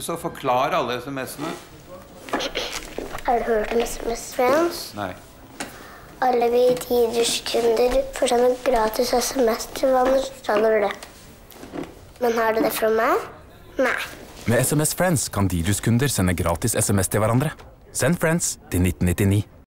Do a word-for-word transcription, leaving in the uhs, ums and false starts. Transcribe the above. Så forklar alle sms'ene. Har du hørt om S M S Friends? Nei. Alle vi djuiceNorge-kunder får sånn et gratis S M S til vannet, så når det. Men har du det fra meg? Nei. Med S M S Friends kan djuiceNorge-kunder sende gratis S M S til hverandre. Send Friends til nitten nittini.